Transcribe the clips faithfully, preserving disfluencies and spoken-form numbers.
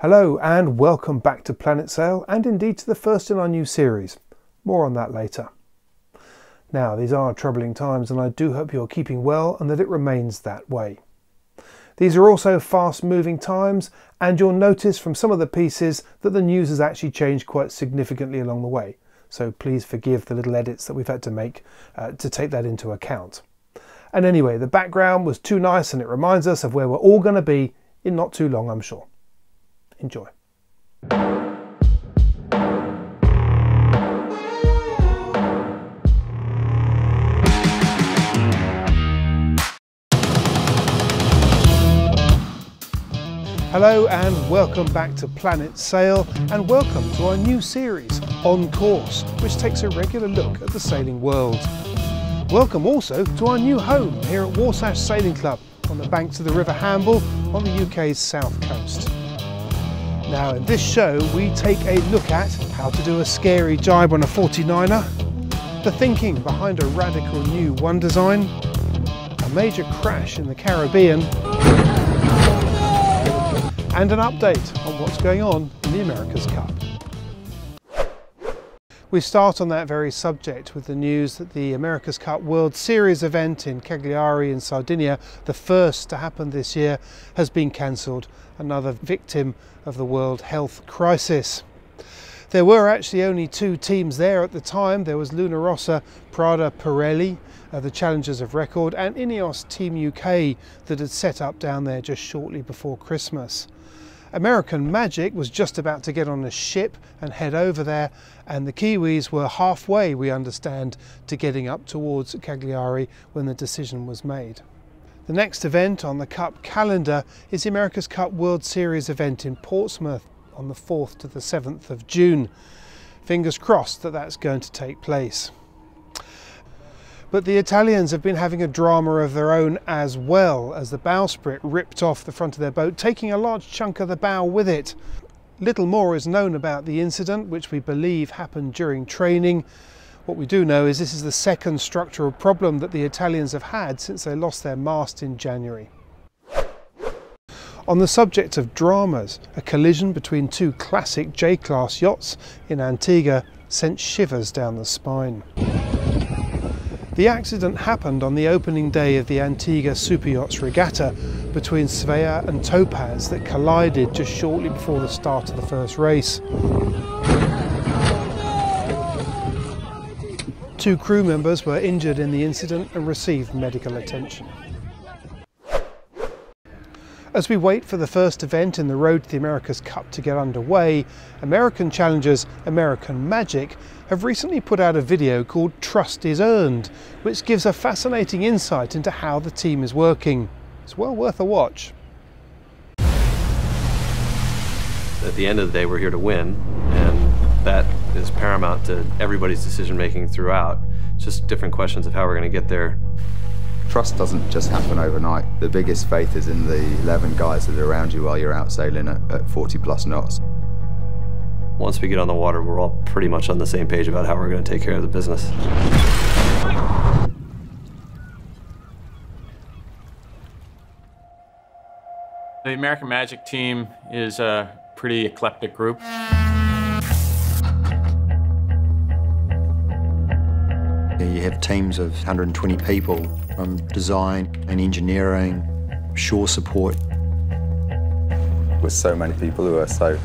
Hello and welcome back to Planet Sail, and indeed to the first in our new series. More on that later. Now, these are troubling times, and I do hope you're keeping well and that it remains that way. These are also fast-moving times, and you'll notice from some of the pieces that the news has actually changed quite significantly along the way, so please forgive the little edits that we've had to make uh, to take that into account. And anyway, the background was too nice, and it reminds us of where we're all going to be in not too long, I'm sure. Enjoy. Hello and welcome back to Planet Sail, and welcome to our new series, On Course, which takes a regular look at the sailing world. Welcome also to our new home here at Warsash Sailing Club on the banks of the River Hamble on the U K's south coast. Now, in this show, we take a look at how to do a scary jibe on a forty-niner, the thinking behind a radical new one design, a major crash in the Caribbean, and an update on what's going on in the America's Cup. We start on that very subject with the news that the America's Cup World Series event in Cagliari in Sardinia, the first to happen this year, has been cancelled, another victim of the world health crisis. There were actually only two teams there at the time. There was Luna Rossa Prada Pirelli, uh, the challengers of record, and INEOS Team U K that had set up down there just shortly before Christmas. American Magic was just about to get on a ship and head over there, and the Kiwis were halfway, we understand, to getting up towards Cagliari when the decision was made. The next event on the Cup calendar is the America's Cup World Series event in Portsmouth on the fourth to the seventh of June. Fingers crossed that that's going to take place. But the Italians have been having a drama of their own as well, as the bowsprit ripped off the front of their boat, taking a large chunk of the bow with it. Little more is known about the incident, which we believe happened during training. What we do know is this is the second structural problem that the Italians have had since they lost their mast in January. On the subject of dramas, a collision between two classic J-class yachts in Antigua sent shivers down the spine. The accident happened on the opening day of the Antigua Superyachts regatta between Svea and Topaz that collided just shortly before the start of the first race. Two crew members were injured in the incident and received medical attention. As we wait for the first event in the Road to the America's Cup to get underway, American challengers American Magic have recently put out a video called Trust is Earned, which gives a fascinating insight into how the team is working. It's well worth a watch. At the end of the day, we're here to win, and that is paramount to everybody's decision-making throughout. It's just different questions of how we're going to get there. Trust doesn't just happen overnight. The biggest faith is in the eleven guys that are around you while you're out sailing at, at forty plus knots. Once we get on the water, we're all pretty much on the same page about how we're going to take care of the business. The American Magic team is a pretty eclectic group. You have teams of one hundred twenty people from design and engineering, shore support. With so many people who are so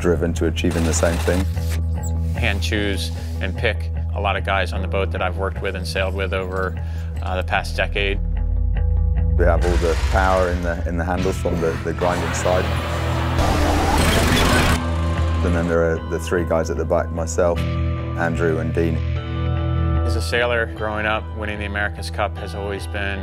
driven to achieving the same thing. Hand choose and pick a lot of guys on the boat that I've worked with and sailed with over uh, the past decade. We have all the power in the, in the handle from the, the grinding side. And then there are the three guys at the back, myself, Andrew and Dean. As a sailor, growing up, winning the America's Cup has always been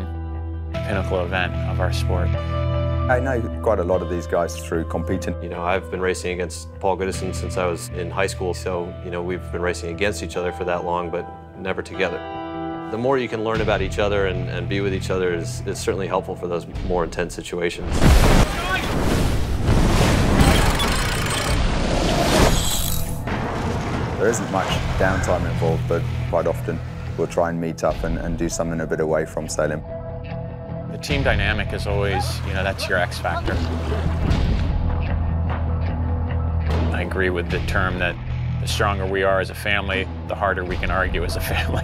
the pinnacle event of our sport. I know quite a lot of these guys through competing. You know, I've been racing against Paul Goodison since I was in high school, so, you know, we've been racing against each other for that long, but never together. The more you can learn about each other and, and be with each other is, is certainly helpful for those more intense situations. There isn't much downtime involved, but quite often we'll try and meet up and, and do something a bit away from sailing. The team dynamic is always, you know, that's your X factor. agree with the term that the stronger we are as a family, the harder we can argue as a family.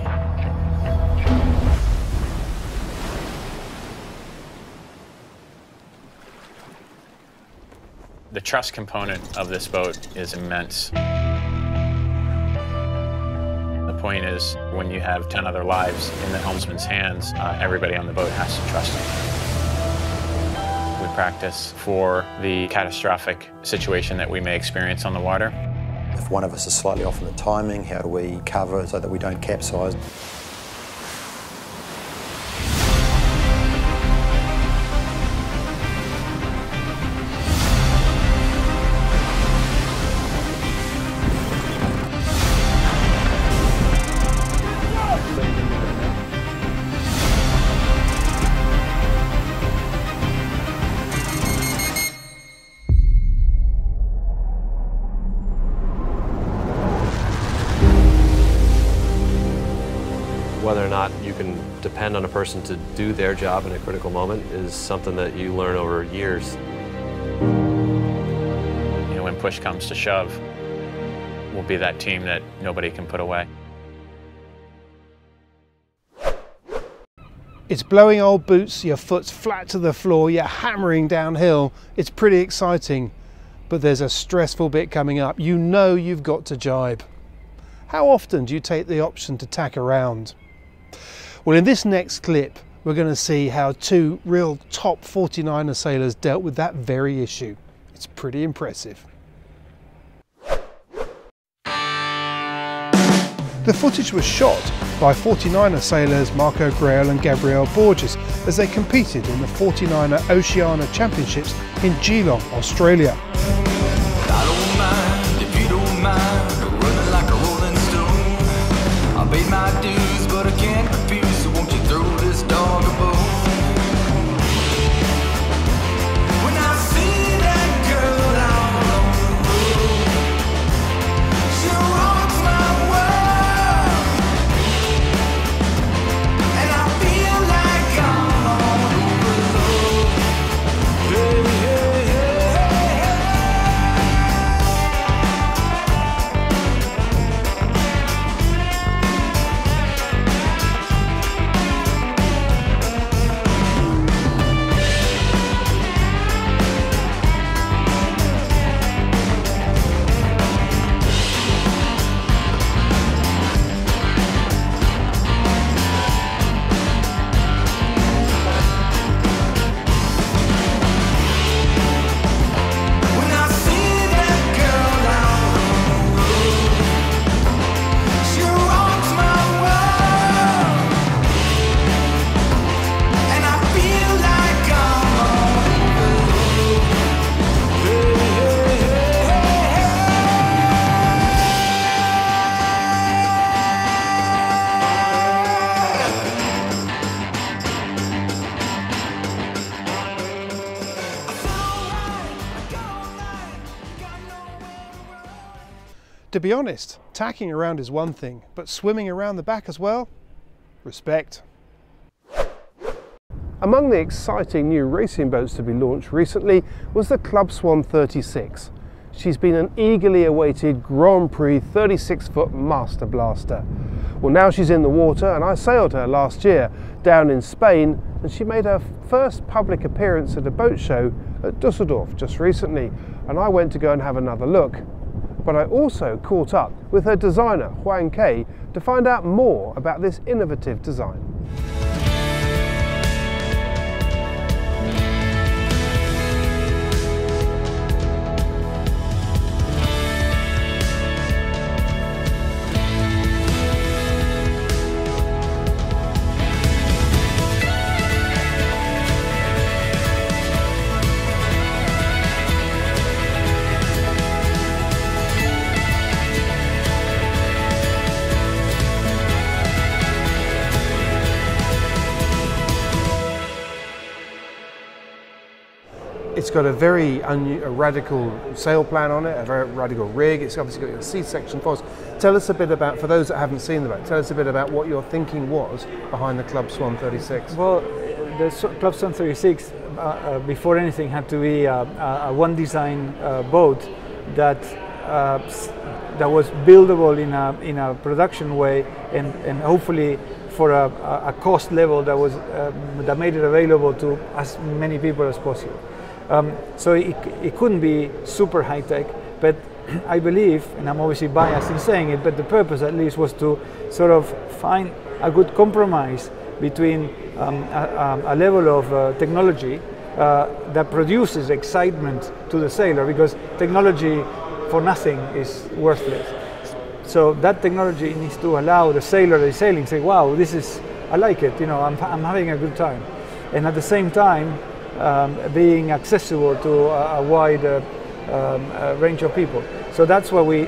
The trust component of this boat is immense. The point is, when you have ten other lives in the helmsman's hands, uh, everybody on the boat has to trust him. We practice for the catastrophic situation that we may experience on the water. If one of us is slightly off in the timing, how do we cover so that we don't capsize? Depend on a person to do their job in a critical moment is something that you learn over years. You know, when push comes to shove, we'll be that team that nobody can put away. It's blowing old boots, your foot's flat to the floor, you're hammering downhill. It's pretty exciting, but there's a stressful bit coming up. You know you've got to jibe. How often do you take the option to tack around? Well, in this next clip, we're going to see how two real top forty-niner sailors dealt with that very issue. It's pretty impressive. The footage was shot by forty-niner sailors Marco Grail and Gabrielle Borges as they competed in the forty-niner Oceania Championships in Geelong, Australia. To be honest, tacking around is one thing, but swimming around the back as well? Respect. Among the exciting new racing boats to be launched recently was the Club Swan thirty-six. She's been an eagerly awaited Grand Prix thirty-six foot master blaster. Well, now she's in the water, and I sailed her last year down in Spain, and she made her first public appearance at a boat show at Düsseldorf just recently, and I went to go and have another look. But I also caught up with her designer, Juan K, to find out more about this innovative design. It's got a very a radical sail plan on it, a very radical rig. It's obviously got your C-section force. Tell us a bit about, for those that haven't seen the boat, tell us a bit about what your thinking was behind the Club Swan thirty-six. Well, the Club Swan thirty-six, uh, uh, before anything, had to be uh, a one design uh, boat that uh, that was buildable in a, in a production way, and, and hopefully for a, a cost level that was um, that made it available to as many people as possible. Um, so it, it couldn't be super high tech, but I believe, and I'm obviously biased in saying it, but the purpose at least was to sort of find a good compromise between um, a, a level of uh, technology uh, that produces excitement to the sailor, because technology for nothing is worthless. So that technology needs to allow the sailor that is sailing say, wow, this is, I like it, you know, I'm, I'm having a good time. And at the same time, um, being accessible to a, a wide uh, um, a range of people. So that's what we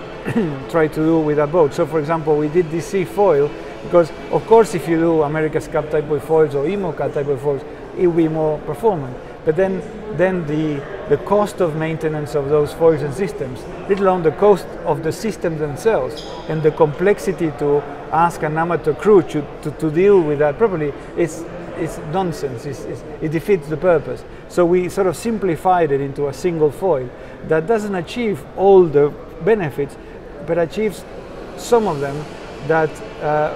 try to do with our boat. So for example, we did this sea foil, because of course if you do America's Cup type of foils or IMOCA type of foils, it will be more performant. But then, then the, the cost of maintenance of those foils and systems, let alone the cost of the systems themselves, and the complexity to ask an amateur crew to, to, to deal with that properly, it's, it's nonsense, it's, it's, it defeats the purpose. So we sort of simplified it into a single foil that doesn't achieve all the benefits, but achieves some of them that uh,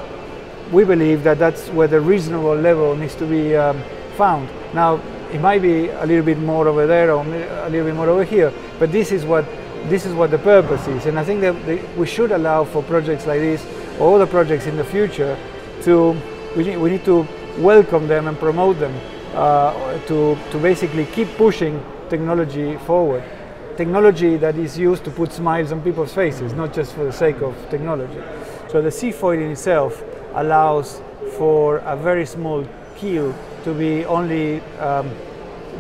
we believe that that's where the reasonable level needs to be um, found. Now, it might be a little bit more over there or a little bit more over here, but this is what, this is what the purpose is. And I think that the, we should allow for projects like this, or other projects in the future, to, we need, we need to welcome them and promote them uh, to, to basically keep pushing technology forward. Technology that is used to put smiles on people's faces, not just for the sake of technology. So the seafoil in itself allows for a very small keel to be only um,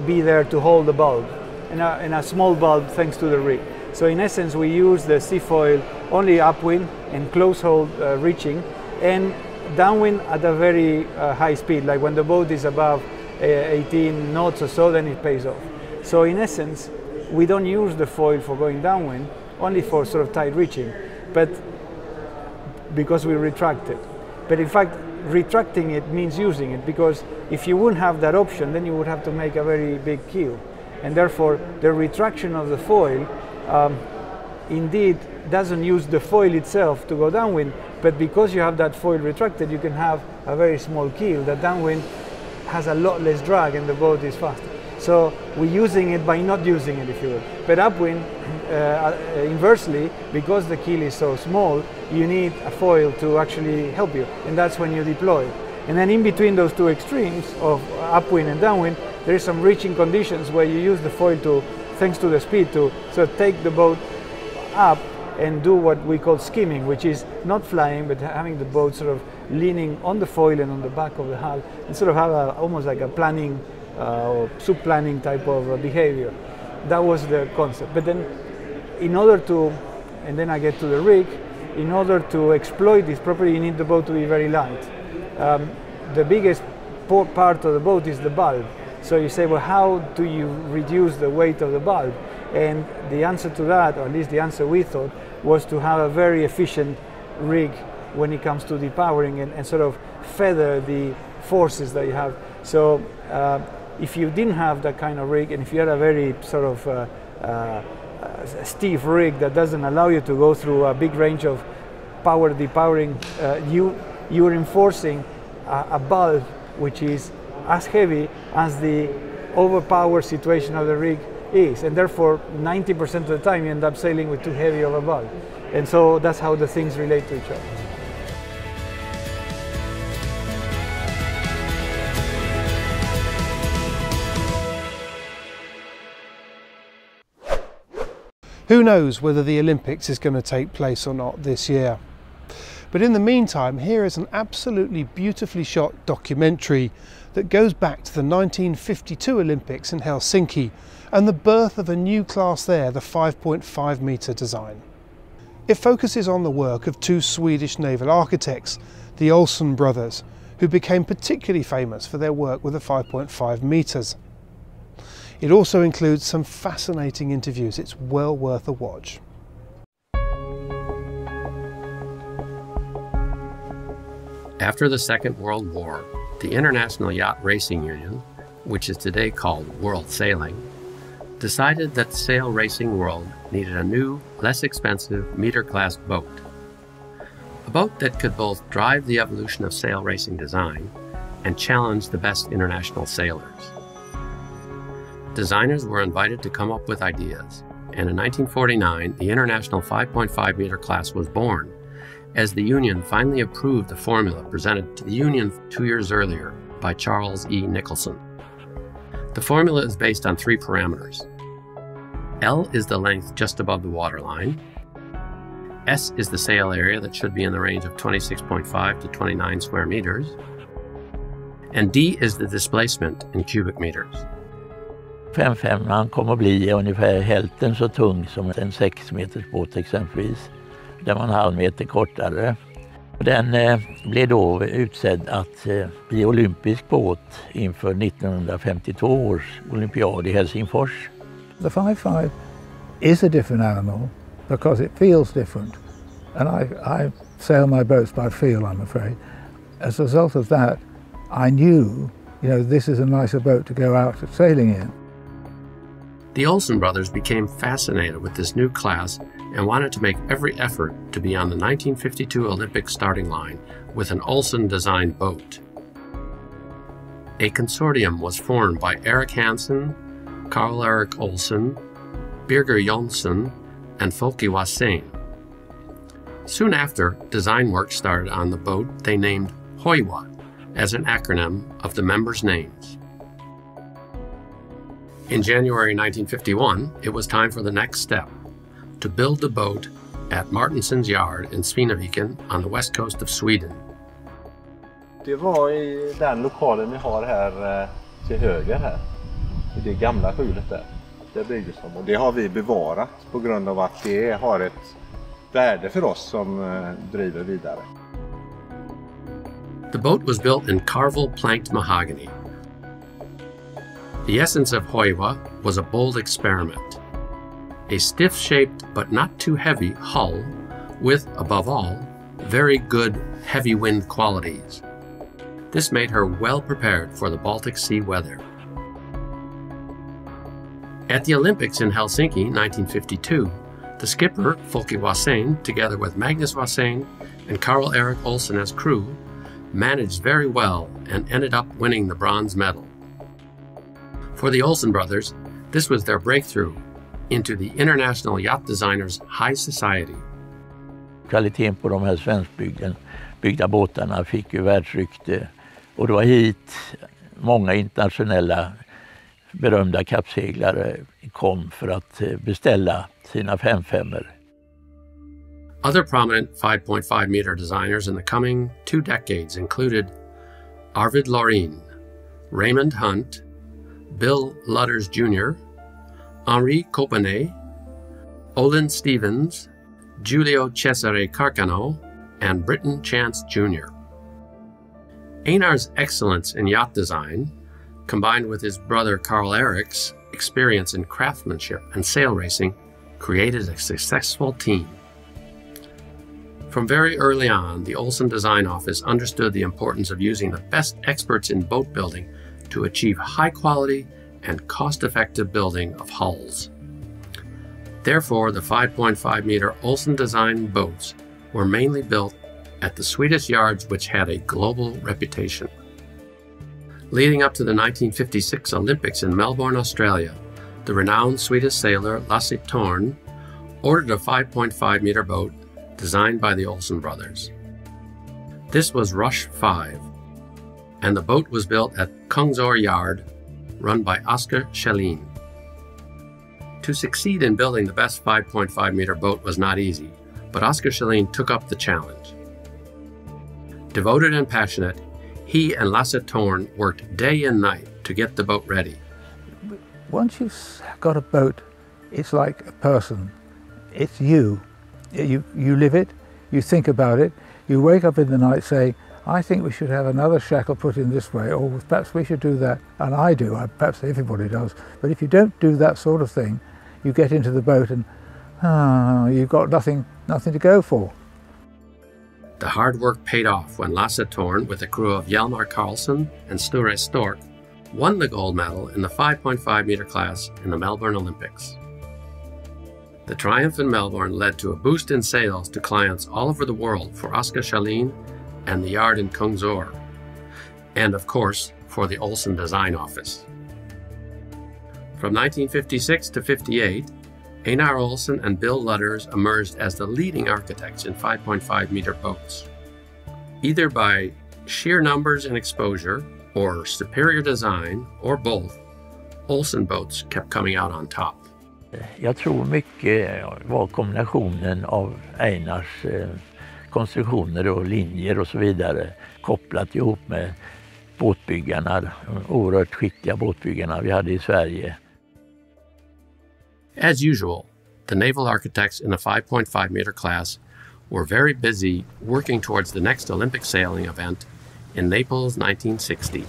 be there to hold the bulb, and a, and a small bulb thanks to the rig. So in essence, we use the seafoil only upwind and close hold uh, reaching, and downwind at a very uh, high speed, like when the boat is above uh, eighteen knots or so, then it pays off. So in essence, we don't use the foil for going downwind, only for sort of tide reaching, but because we retract it. But in fact, retracting it means using it, because if you wouldn't have that option, then you would have to make a very big keel. And therefore, the retraction of the foil um, indeed doesn't use the foil itself to go downwind, but because you have that foil retracted, you can have a very small keel. The downwind has a lot less drag and the boat is faster. So we're using it by not using it, if you will. But upwind, uh, inversely, because the keel is so small, you need a foil to actually help you, and that's when you deploy. And then in between those two extremes of upwind and downwind, there is some reaching conditions where you use the foil to, thanks to the speed, to sort of take the boat up and do what we call skimming, which is not flying, but having the boat sort of leaning on the foil and on the back of the hull, and sort of have a, almost like a planning uh, or sub-planning type of uh, behavior. That was the concept. But then in order to, and then I get to the rig, in order to exploit this properly, you need the boat to be very light. Um, the biggest part of the boat is the bulb. So you say, well, how do you reduce the weight of the bulb? And the answer to that, or at least the answer we thought, was to have a very efficient rig when it comes to depowering, and, and sort of feather the forces that you have. So uh, if you didn't have that kind of rig, and if you had a very sort of uh, uh, a stiff rig that doesn't allow you to go through a big range of power depowering, uh, you, you're enforcing a, a bulb which is as heavy as the overpowered situation of the rig is, and therefore ninety percent of the time you end up sailing with too heavy of a bulb. And so that's how the things relate to each other. Who knows whether the Olympics is going to take place or not this year. But in the meantime, here is an absolutely beautifully shot documentary that goes back to the nineteen fifty-two Olympics in Helsinki and the birth of a new class there, the five point five metre design. It focuses on the work of two Swedish naval architects, the Ohlson brothers, who became particularly famous for their work with the five point five metres. It also includes some fascinating interviews. It's well worth a watch. After the Second World War, the International Yacht Racing Union, which is today called World Sailing, decided that the sail racing world needed a new, less expensive meter-class boat. A boat that could both drive the evolution of sail racing design and challenge the best international sailors. Designers were invited to come up with ideas, and in nineteen forty-nine, the International five point five meter class was born, as the Union finally approved the formula presented to the Union two years earlier by Charles E. Nicholson. The formula is based on three parameters. L is the length just above the waterline, S is the sail area that should be in the range of twenty-six point five to twenty-nine square meters, and D is the displacement in cubic meters. femtiofemman kommer att bli ungefär hälften så tung som en sex meters båt exempelvis. Den var en halv meter kortare. Den eh, blev då utsedd att eh, bli olympisk båt inför nittonhundrafemtiotvå års olympiad i Helsingfors. The fifty-five is a different animal because it feels different. And I, I sail my boats by feel, I'm afraid. As a result of that, I knew, you know, this is a nicer boat to go out sailing in. The Ohlson brothers became fascinated with this new class and wanted to make every effort to be on the nineteen fifty-two Olympic starting line with an Ohlson-designed boat. A consortium was formed by Erik Hansen, Carl-Erik Ohlson, Birger Jonsen, and Folke Wassén. Soon after, design work started on the boat they named Höjwa, as an acronym of the members' names. In January nineteen fifty-one, it was time for the next step, to build the boat at Martinsons Yard in Svineviken on the west coast of Sweden. Det var i den lokalen vi har här till höger här, i det gamla skjulet där. Det byggdes de, och det har vi bevarat på grund av att det har ett värde för oss som driver vidare. The boat was built in Carvel planked mahogany. The essence of Höjwa was a bold experiment. A stiff-shaped but not too heavy hull with, above all, very good heavy wind qualities. This made her well prepared for the Baltic Sea weather. At the Olympics in Helsinki nineteen fifty-two, the skipper, Folke Wassén, together with Magnus Wassén and Carl-Erik Ohlson as crew, managed very well and ended up winning the bronze medal. For the Ohlson brothers, this was their breakthrough into the international yacht designers' high society. Kvaliteten på de här svenskbyggda byggda båtarna fick ju världsrykte, och det var hit många internationella berömda kappseglare kom för att beställa sina femfemmor. Other prominent five point five meter designers in the coming two decades included Arvid Loreen, Raymond Hunt, Bill Lutters Junior, Henri Copenay, Olin Stevens, Giulio Cesare Carcano, and Britton Chance Junior Einar's excellence in yacht design, combined with his brother Carl-Erik's experience in craftsmanship and sail racing, created a successful team. From very early on, the Ohlson Design Office understood the importance of using the best experts in boat building to achieve high quality and cost-effective building of hulls. Therefore, the five point five meter Ohlson Design boats were mainly built at the Swedish yards, which had a global reputation. Leading up to the nineteen fifty-six Olympics in Melbourne, Australia, the renowned Swedish sailor Lasse Thörn ordered a five point five meter boat designed by the Ohlson brothers. This was Rush five, and the boat was built at Kungsör Yard, run by Oscar Schelin. To succeed in building the best five point five meter boat was not easy, but Oscar Schelin took up the challenge. Devoted and passionate, he and Lasse Thörn worked day and night to get the boat ready. Once you've got a boat, it's like a person, it's you. You, you live it, you think about it, you wake up in the night saying, I think we should have another shackle put in this way, or perhaps we should do that, and I do, perhaps everybody does. But if you don't do that sort of thing, you get into the boat and ah, you've got nothing, nothing to go for. The hard work paid off when Lasse Thörn, with a crew of Hjalmar Karlsson and Sture Stork, won the gold medal in the five point five meter class in the Melbourne Olympics. The triumph in Melbourne led to a boost in sales to clients all over the world for Oscar Schelin and the yard in Kungsör, and of course for the Ohlson Design Office. From nineteen fifty-six to fifty-eight, Einar Ohlson and Bill Ludders emerged as the leading architects in five point five meter boats. Either by sheer numbers and exposure, or superior design, or both, Ohlson boats kept coming out on top. Jag tror mycket var kombinationen av Einars eh, konstruktioner och linjer och så vidare kopplat ihop med båtbyggarna, oerhört skickliga båtbyggarna vi hade I Sverige. As usual, the naval architects in the five point five meter class were very busy working towards the next Olympic sailing event in Naples nineteen sixty.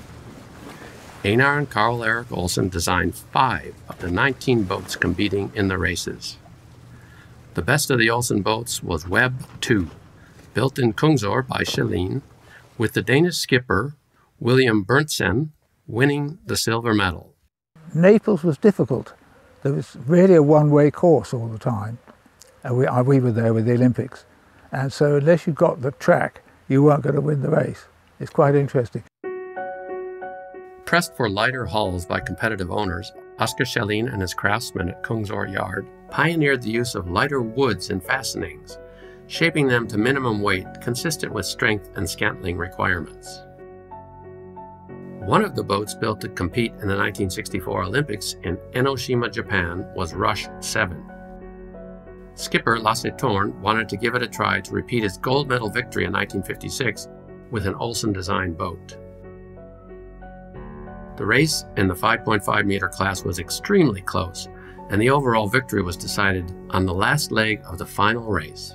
Einar and Carl-Erik Ohlson designed five of the nineteen boats competing in the races. The best of the Ohlson boats was Webb two, built in Kungsör by Schelin, with the Danish skipper William Berntsen winning the silver medal. Naples was difficult. There was really a one-way course all the time. And we, we were there with the Olympics. And so unless you got the track, you weren't going to win the race. It's quite interesting. Pressed for lighter hulls by competitive owners, Oscar Schelin and his craftsmen at Kungsör Yard pioneered the use of lighter woods in fastenings, shaping them to minimum weight consistent with strength and scantling requirements. One of the boats built to compete in the nineteen sixty-four Olympics in Enoshima, Japan was Rush seven. Skipper Lasse Thörn wanted to give it a try to repeat his gold medal victory in nineteen fifty-six with an Ohlson-designed boat. The race in the five point five meter class was extremely close, and the overall victory was decided on the last leg of the final race.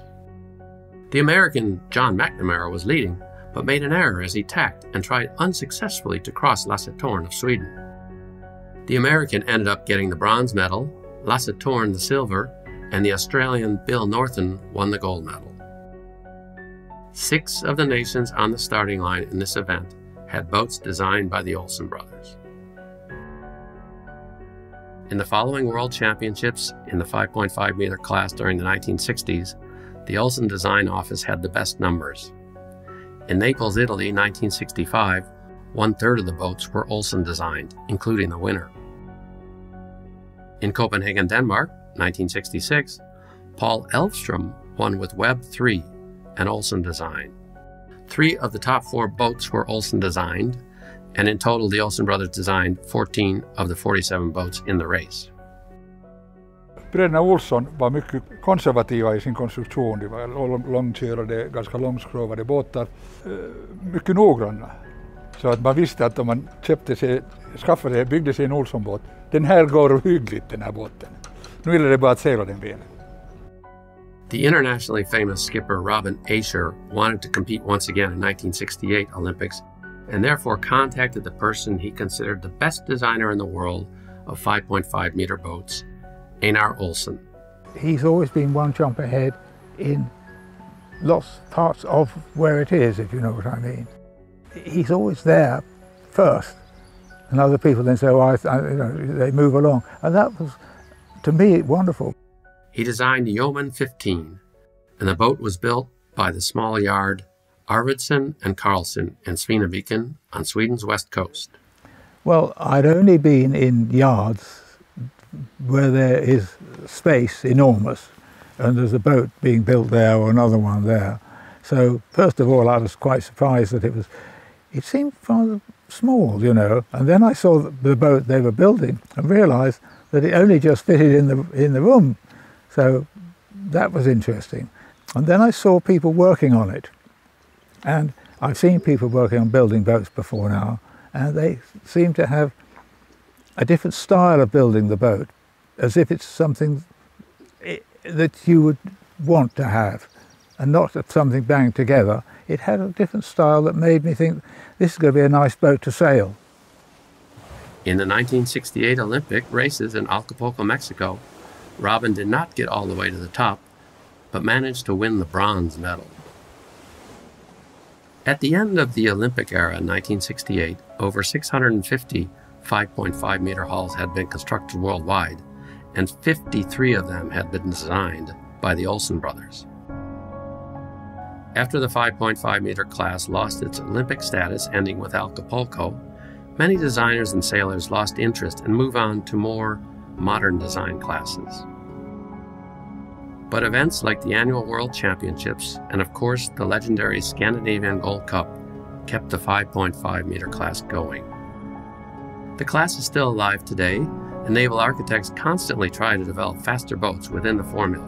The American John McNamara was leading, but made an error as he tacked and tried unsuccessfully to cross Lasse Thörn of Sweden. The American ended up getting the bronze medal, Lasse Thörn the silver, and the Australian Bill Norton won the gold medal. Six of the nations on the starting line in this event had boats designed by the Ohlson brothers. In the following World Championships in the five point five meter class during the nineteen sixties, the Ohlson Design Office had the best numbers. In Naples, Italy, nineteen sixty-five, one-third of the boats were Ohlson designed, including the winner. In Copenhagen, Denmark, nineteen sixty-six, Paul Elvstrøm won with Webb three, an Ohlson design. Three of the top four boats were Ohlson designed, and in total the Ohlson brothers designed fourteen of the forty-seven boats in the race. Bröderna Ohlson var mycket konservativa I sin konstruktion. De var långkörade, ganska långskrovade båtar, mycket noggranna. Så att man visste att om man köpte sig, skaffade sig, byggde sig en Ohlson-båt, den här går hyggligt, den här båten. Nu gäller det bara att segla den väl. The internationally famous skipper Robin Asher wanted to compete once again in nineteen sixty-eight Olympics, and therefore contacted the person he considered the best designer in the world of five point five meter boats, Einar Ohlson. He's always been one jump ahead in lots parts of where it is, if you know what I mean. He's always there first, and other people then say, oh, I, I, you know, they move along, and that was, to me, wonderful. He designed Yeoman fifteen, and the boat was built by the small yard Arvidsson and Carlson in Sveaviken on Sweden's west coast. Well, I'd only been in yards where there is space enormous, and there's a boat being built there or another one there. So first of all, I was quite surprised that it was, it seemed rather small, you know, and then I saw the boat they were building and realized that it only just fitted in the, in the room. So that was interesting. And then I saw people working on it. And I've seen people working on building boats before now, and they seem to have a different style of building the boat, as if it's something that you would want to have, and not something banged together. It had a different style that made me think, this is going to be a nice boat to sail. In the nineteen sixty-eight Olympic races in Acapulco, Mexico, Robin did not get all the way to the top, but managed to win the bronze medal. At the end of the Olympic era in nineteen sixty-eight, over six hundred fifty five point five meter hulls had been constructed worldwide, and fifty-three of them had been designed by the Ohlson brothers. After the five point five meter class lost its Olympic status, ending with Acapulco, many designers and sailors lost interest and moved on to more modern design classes. But events like the annual World Championships and, of course, the legendary Scandinavian Gold Cup kept the five point five meter class going. The class is still alive today, and naval architects constantly try to develop faster boats within the formula.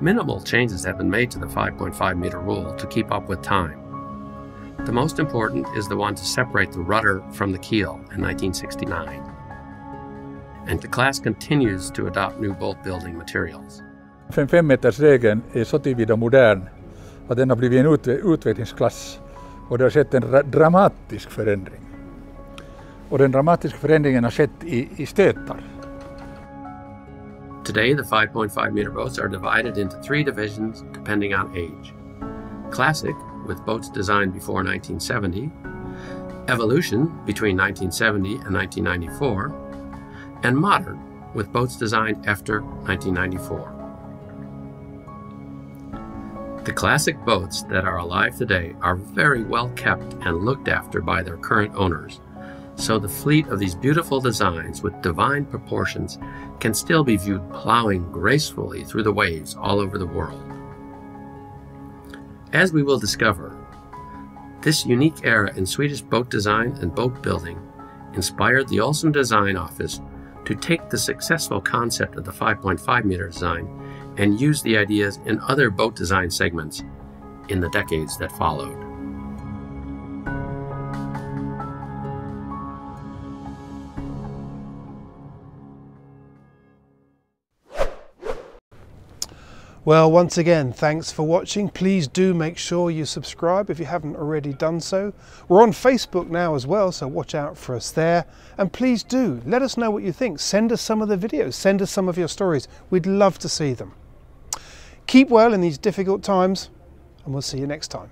Minimal changes have been made to the five point five meter rule to keep up with time. The most important is the one to separate the rudder from the keel in nineteen sixty-nine. And the class continues to adopt new boat building materials. fem metersregeln är så tillvida modern att den har blivit en ut utvecklingsklass, och det har skett en dramatisk förändring. Och den dramatiska förändringen har skett i, i stötar. Today, the five point five meter boats are divided into three divisions depending on age. Classic, with boats designed before nineteen seventy, Evolution, between nineteen seventy and nineteen ninety-four, and Modern, with boats designed after nineteen ninety-four. The classic boats that are alive today are very well kept and looked after by their current owners. So the fleet of these beautiful designs with divine proportions can still be viewed plowing gracefully through the waves all over the world. As we will discover, this unique era in Swedish boat design and boat building inspired the Ohlson Design Office to take the successful concept of the five point five meter design and use the ideas in other boat design segments in the decades that followed. Well, once again, thanks for watching. Please do make sure you subscribe if you haven't already done so. We're on Facebook now as well, so watch out for us there. And please do let us know what you think. Send us some of the videos. Send us some of your stories. We'd love to see them. Keep well in these difficult times, and we'll see you next time.